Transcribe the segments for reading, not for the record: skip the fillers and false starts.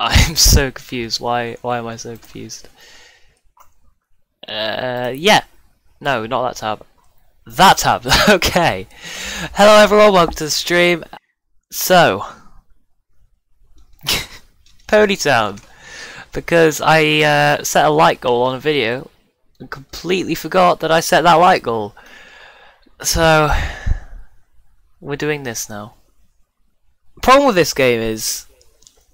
I'm so confused. Why am I so confused? Yeah. No, not that tab. That tab. Okay. Hello everyone, welcome to the stream. So Pony Town. Because I set a like goal on a video and completely forgot that I set that like goal. So we're doing this now. The problem with this game is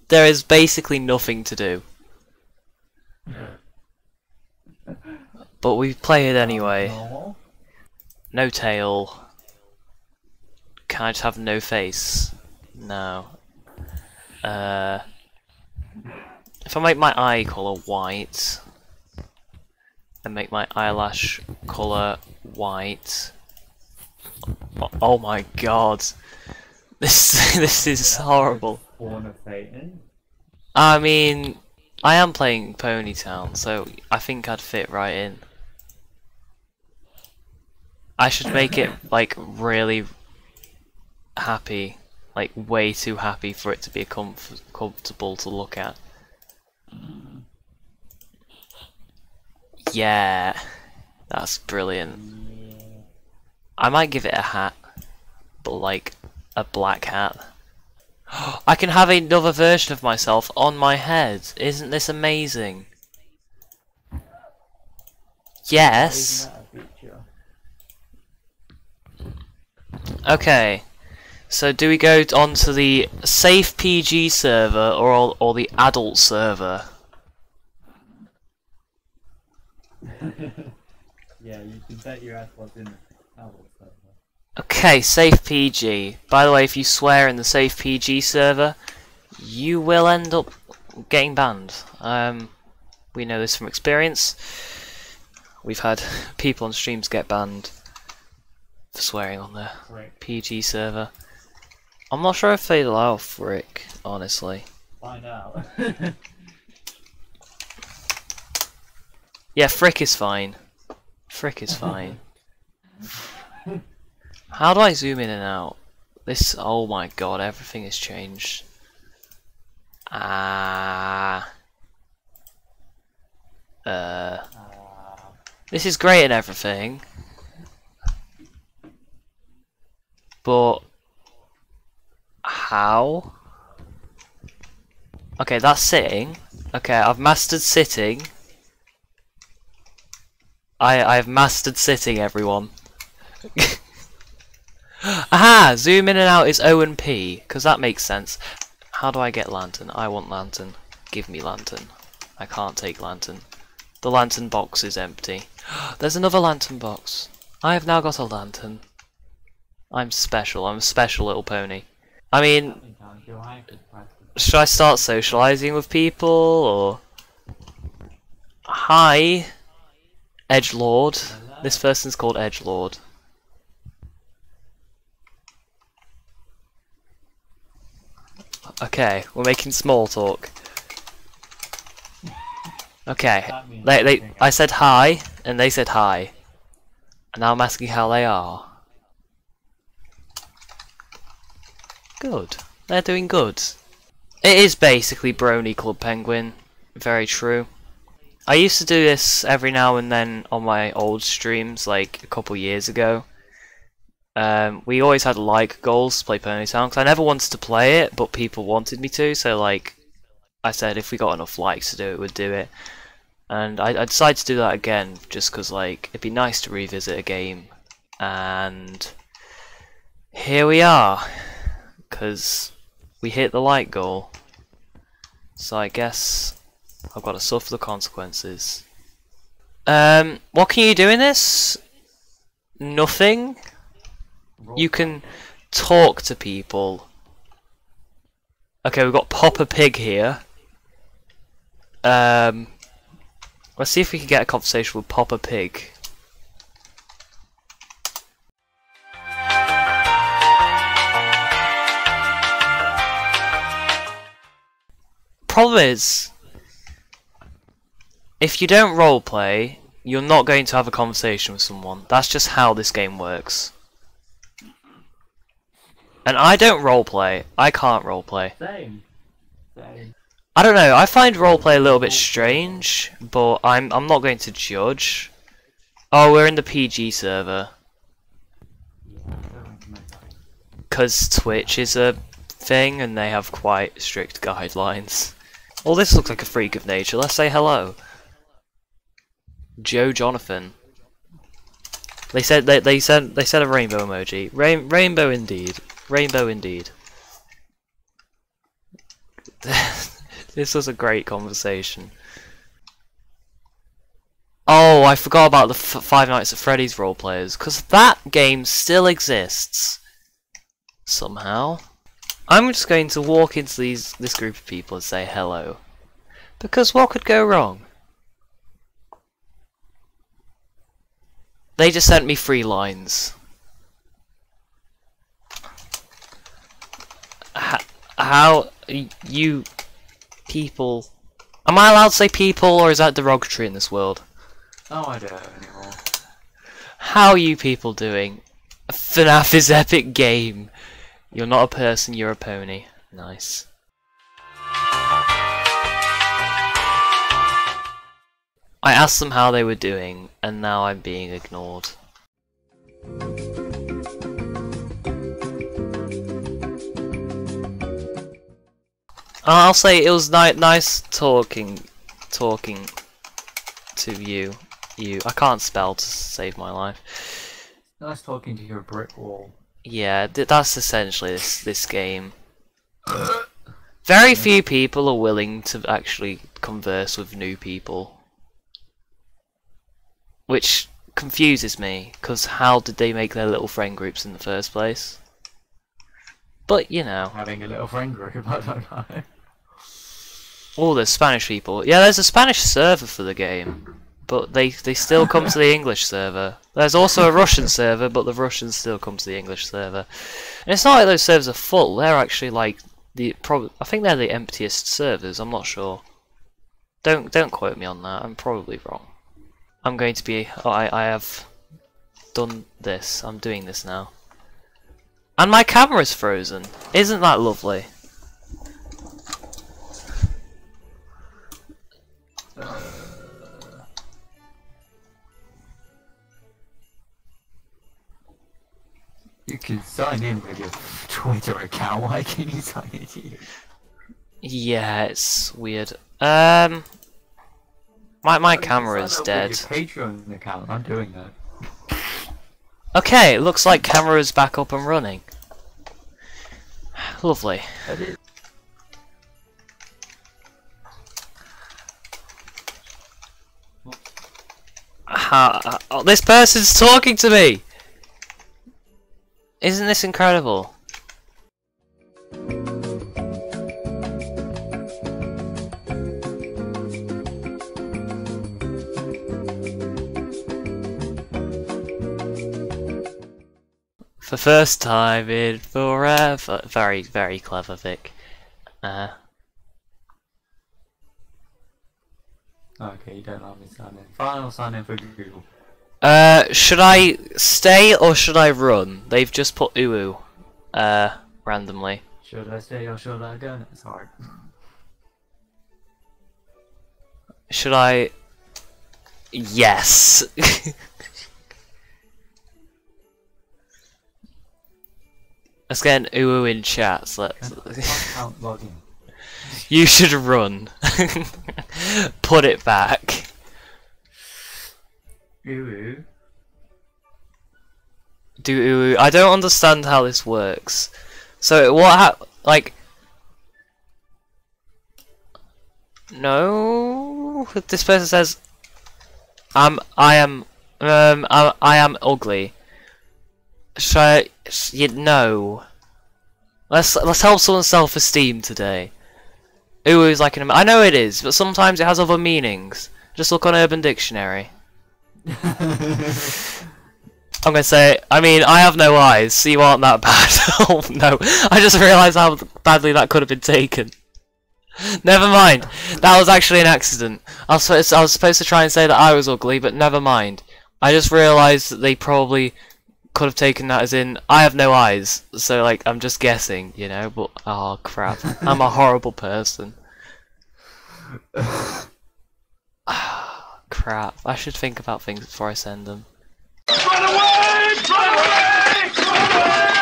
there is basically nothing to do. But we play it anyway. No tail. Can I just have no face? No. If I make my eye colour white, and make my eyelash colour white. Oh my god. This is horrible. I mean, I am playing Pony Town, so I think I'd fit right in. I should make it like really happy, like way too happy for it to be comfortable to look at. Yeah, that's brilliant. I might give it a hat, but like a black hat. I can have another version of myself on my head. Isn't this amazing? Yes. Okay. So do we go onto the safe PG server or the adult server? Yeah, you can bet your ass what's in the adult server. Okay, safe PG. By the way, if you swear in the safe PG server, you will end up getting banned. We know this from experience. We've had people on streams get banned for swearing on the PG server. I'm not sure if they allow frick, honestly. Find out. Yeah, frick is fine. Frick is fine. How do I zoom in and out? This, oh my god, everything has changed. This is great and everything. But how? Okay, that's sitting. Okay, I've mastered sitting. I've mastered sitting, everyone. Aha! Zoom in and out is O and P, because that makes sense. How do I get lantern? I want lantern. Give me lantern. I can't take lantern. The lantern box is empty. There's another lantern box. I have now got a lantern. I'm special. I'm a special little pony. I mean, should I start socializing with people, or... Hi, Edgelord. This person's called Edgelord. Okay, we're making small talk. Okay, I said hi, and they said hi. And now I'm asking how they are. Good. They're doing good. It is basically Brony Club Penguin. Very true. I used to do this every now and then on my old streams, like a couple years ago. We always had like goals to play Pony Town because I never wanted to play it, but people wanted me to. So like I said, if we got enough likes to do it, we'd do it. And I decided to do that again just because like it'd be nice to revisit a game. And here we are, because we hit the like goal. So I guess I've got to suffer the consequences. What can you do in this? Nothing. You can talk to people. Okay, we've got Papa Pig here. Let's see if we can get a conversation with Papa Pig. Problem is, if you don't roleplay, you're not going to have a conversation with someone. That's just how this game works. And I don't roleplay. I can't roleplay. Same. I don't know, I find roleplay a little bit strange, but I'm not going to judge. Oh, we're in the PG server. Because Twitch is a thing and they have quite strict guidelines. Well, this looks like a freak of nature, let's say hello. Joe Jonathan. They said a rainbow emoji. Rainbow indeed. Rainbow indeed. This was a great conversation. Oh, I forgot about the Five Nights at Freddy's roleplayers, because that game still exists. Somehow. I'm just going to walk into this group of people and say hello. Because what could go wrong? They just sent me 3 lines. How you people... Am I allowed to say people, or is that derogatory in this world? Oh, I don't know anymore. How are you people doing? FNAF is epic game. You're not a person, you're a pony. Nice. I asked them how they were doing, and now I'm being ignored. I'll say it was nice talking to you. I can't spell to save my life. Nice talking to your brick wall. Yeah, that's essentially this game. Very few people are willing to actually converse with new people. Which confuses me, because how did they make their little friend groups in the first place? But, you know. Having a little friend group, I don't know. All the Spanish people. Yeah, there's a Spanish server for the game, but they still come to the English server. There's also a Russian server, but the Russians still come to the English server. And it's not like those servers are full, they're actually like... I think they're the emptiest servers, I'm not sure. Don't quote me on that, I'm probably wrong. I'm going to be... Oh, I have done this. I'm doing this now. And my camera's frozen. Isn't that lovely? You can sign in with your Twitter account. Why can you sign in to you? Yeah, it's weird. My camera is dead. Patreon account. I'm doing that. Okay, looks like camera's back up and running. Lovely. Oh, this person's talking to me. Isn't this incredible? For first time in forever. Very, very clever, Vic. Okay, you don't like me signing. Final sign-in for Google. Should I stay or should I run? They've just put uwu, randomly. Should I stay or should I go? It's hard. Should I... Yes! Let's get an uwu in chat. So let's... You should run. Put it back. Uwu. Do uwu. I don't understand how this works. So like? No. This person says, I am ugly." Should you know? Let's help someone's self-esteem today. Uwu is like an... I know it is, but sometimes it has other meanings. Just look on Urban Dictionary. I'm gonna say, I mean, I have no eyes, so you aren't that bad. Oh no, I just realised how badly that could have been taken. Never mind, that was actually an accident. I was supposed to try and say that I was ugly, but never mind. I just realised that they probably... could have taken that as in I have no eyes, so like I'm just guessing, you know, but oh crap, I'm a horrible person. Oh, crap. I should think about things before I send them. Run away! Run away! Run away!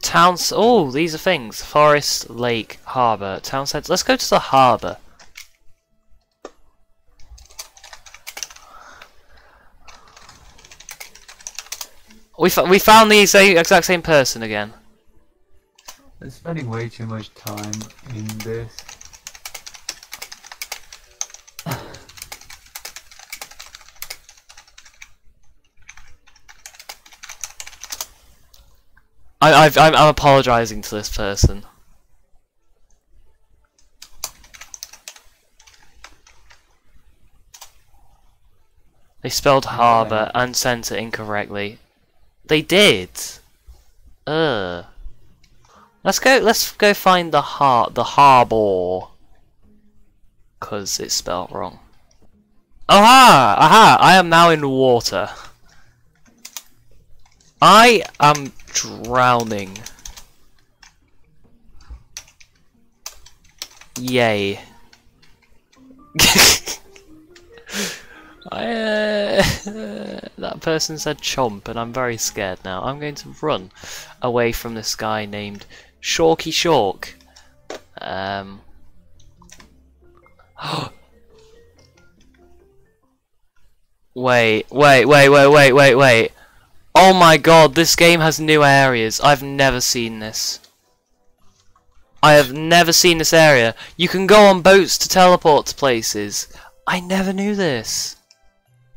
Towns. Oh, these are things. Forest, lake, harbour, town centre. Let's go to the harbour. We found the exact same person again. I'm spending way too much time in this. I'm apologising to this person. They spelled harbour and centre incorrectly. They did. Let's go find the harbour, cause it's spelled wrong. Aha! Aha! I am now in water. I am drowning. Yay. That person said chomp and I'm very scared now. I'm going to run away from this guy named Shorky Shork. Wait. Oh my god, this game has new areas. I've never seen this. I have never seen this area. You can go on boats to teleport to places. I never knew this.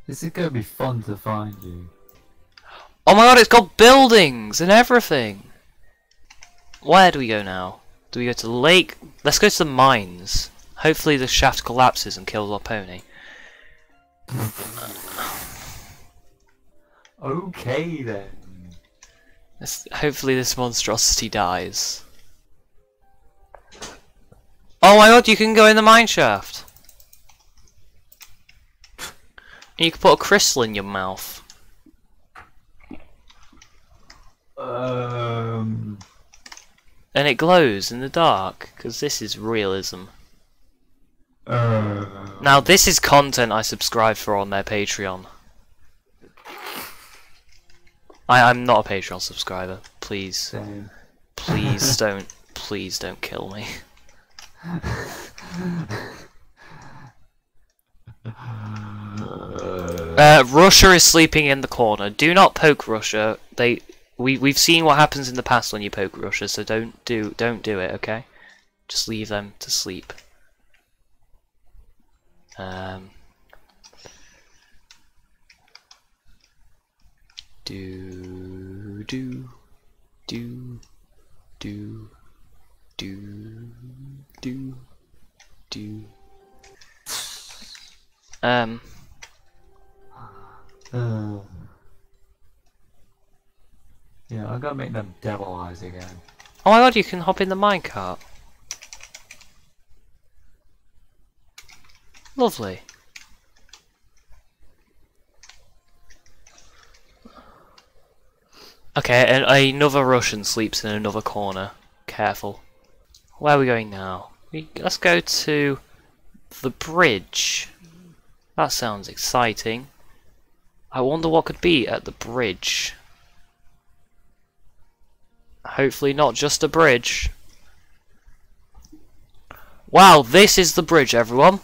This is going to be fun to find you. Oh my god, it's got buildings and everything. Where do we go now? Do we go to the lake? Let's go to the mines. Hopefully the shaft collapses and kills our pony. Okay then. Hopefully this monstrosity dies. Oh my god, you can go in the mineshaft! And you can put a crystal in your mouth. And it glows in the dark, because this is realism. Now this is content I subscribe for on their Patreon. I'm not a Patreon subscriber. Please, same. Please don't, please don't kill me. Russia is sleeping in the corner. Do not poke Russia. We've seen what happens in the past when you poke Russia, so don't do it. Okay, just leave them to sleep. Yeah, I gotta make them devil eyes again. Oh my god, you can hop in the minecart. Lovely. Okay, and another Russian sleeps in another corner. Careful. Where are we going now? Let's go to the bridge. That sounds exciting. I wonder what could be at the bridge. Hopefully not just a bridge. Wow, this is the bridge, everyone.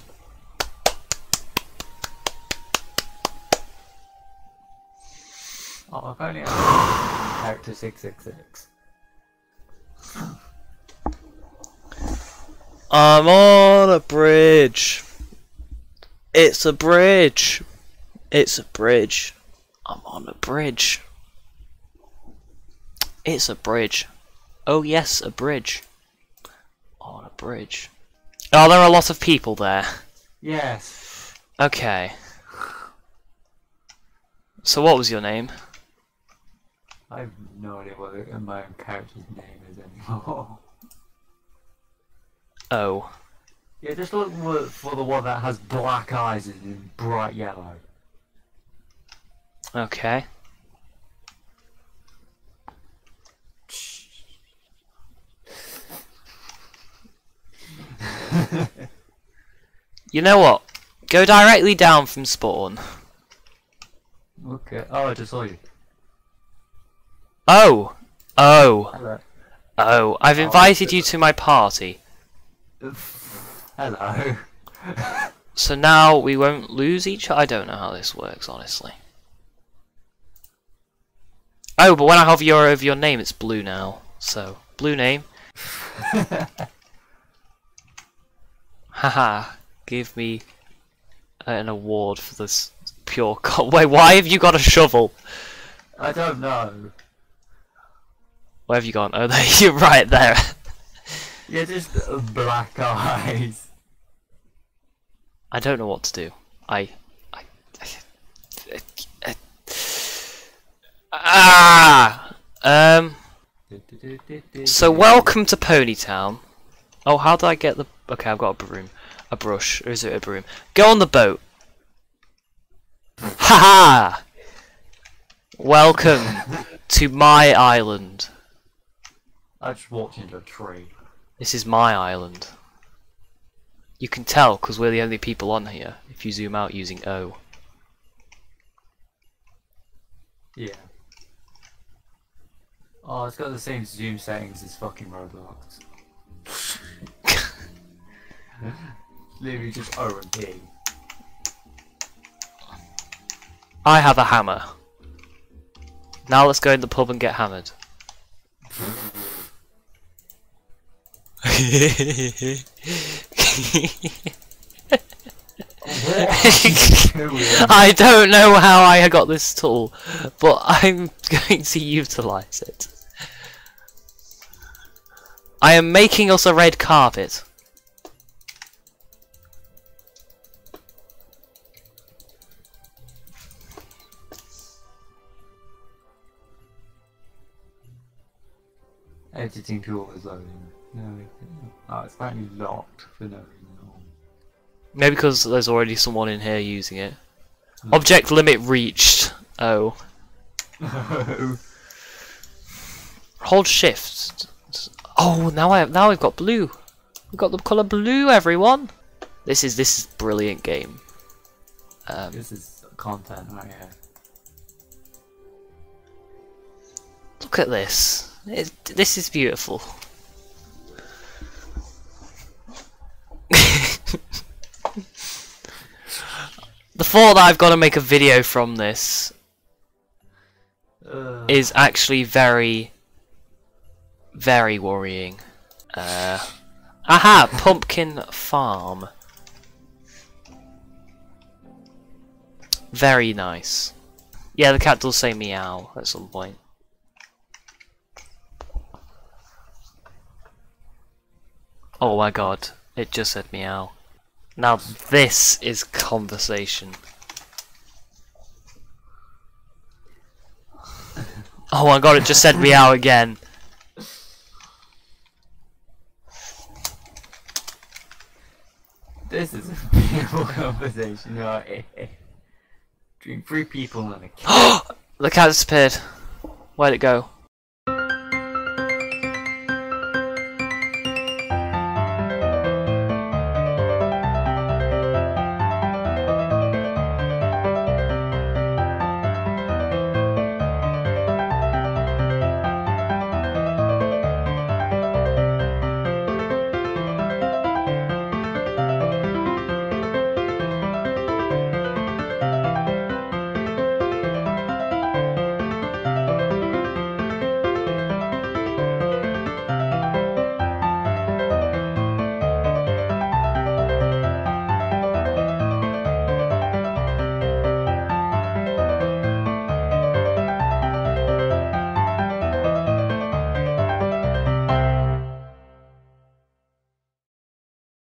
Oh, I've only had character 666. I'm on a bridge. It's a bridge. It's a bridge. I'm on a bridge. It's a bridge. Oh yes, a bridge. On a bridge. Oh, there are a lot of people there. Yes. Okay. So what was your name? I have no idea what my own character's name is anymore. Oh. Yeah, just look for the one that has black eyes and bright yellow. Okay. You know what? Go directly down from spawn. Okay. Oh, I just saw you. Oh! Oh! Hello. Oh, I've invited you to my party. Hello. So now we won't lose each other? I don't know how this works, honestly. Oh, but when I hover over your name, it's blue now. So, blue name. Haha, give me an award for this pure coal. Wait, why have you got a shovel? I don't know. Where have you gone? Oh, there, you're right there. You're just black eyes. I don't know what to do. So welcome to Pony Town. Oh, how do I get the? Okay, I've got a broom, a brush, or is it a broom? Go on the boat. Haha! Welcome to my island. I just walked into a tree. This is my island. You can tell because we're the only people on here. If you zoom out using O. Yeah. Oh, it's got the same zoom settings as fucking Roblox. Literally just O and P. I have a hammer. Now let's go in the pub and get hammered. I don't know how I got this tool, but I'm going to utilize it. I am making us a red carpet. Editing tool is loading. No, oh, it's apparently locked for no reason. Maybe because there's already someone in here using it. No. Object limit reached. Oh. Hold shift. Oh, now we've got blue. We've got the color blue, everyone. This is a brilliant game. This is content right here. Look at this. This is beautiful. The thought that I've got to make a video from this is actually very, very worrying. Aha! Pumpkin farm. Very nice. Yeah, the cat does say meow at some point. Oh my god, it just said meow. Now this is conversation. Oh my god, it just said meow again. This is a beautiful conversation, right? Between three people and a cat. The cat disappeared. Where'd it go?